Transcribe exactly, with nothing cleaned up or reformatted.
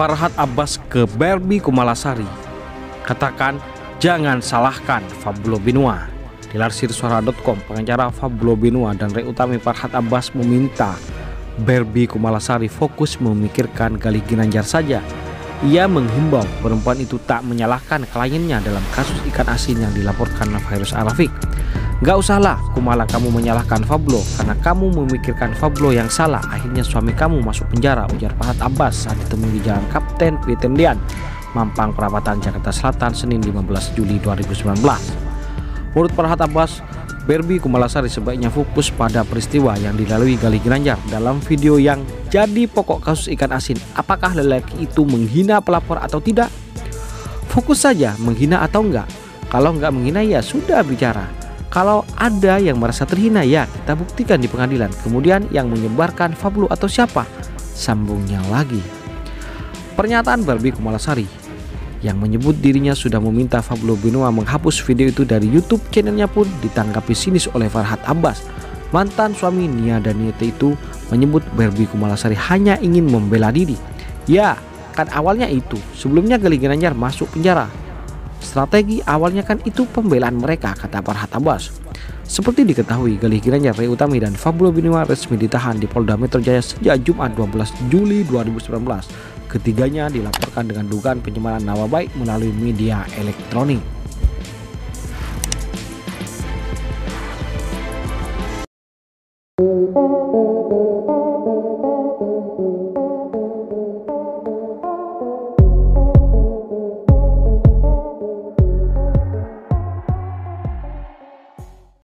Farhat Abbas ke Barbie Kumalasari. Katakan, jangan salahkan Pablo Benua. Dilansir suara dot com, pengacara Pablo Benua dan Rey Utami Farhat Abbas meminta Barbie Kumalasari fokus memikirkan Galih Ginanjar saja. Ia menghimbau perempuan itu tak menyalahkan kliennya dalam kasus ikan asin yang dilaporkan Fairuz A Rafiq. Gak usahlah Kumala kamu menyalahkan Pablo, karena kamu memikirkan Pablo yang salah, akhirnya suami kamu masuk penjara, ujar Farhat Abbas saat ditemui di Jalan Kapten Ketendian, Mampang Perabatan, Jakarta Selatan, Senin lima belas Juli dua ribu sembilan belas. Menurut Farhat Abbas, Barbie Kumalasari sebaiknya fokus pada peristiwa yang dilalui Galih Ginanjar dalam video yang jadi pokok kasus ikan asin. Apakah lelaki itu menghina pelapor atau tidak? Fokus saja, menghina atau enggak. Kalau enggak menghina, ya sudah bicara. Kalau ada yang merasa terhina, ya kita buktikan di pengadilan. Kemudian yang menyebarkan Pablo atau siapa, sambungnya lagi. Pernyataan Barbie Kumalasari yang menyebut dirinya sudah meminta Pablo Benua menghapus video itu dari YouTube channelnya pun ditanggapi sinis oleh Farhat Abbas. Mantan suami Nia dan Niete itu menyebut Barbie Kumalasari hanya ingin membela diri. Ya, kan awalnya itu. Sebelumnya Galih Ginanjar masuk penjara. Strategi awalnya kan itu pembelaan mereka, kata Farhat Abbas. Seperti diketahui, Galih Ginanjar, Rey Utami dan Pablo Benua resmi ditahan di Polda Metro Jaya sejak Jumat dua belas Juli dua ribu sembilan belas. Ketiganya dilaporkan dengan dugaan pencemaran nama baik melalui media elektronik.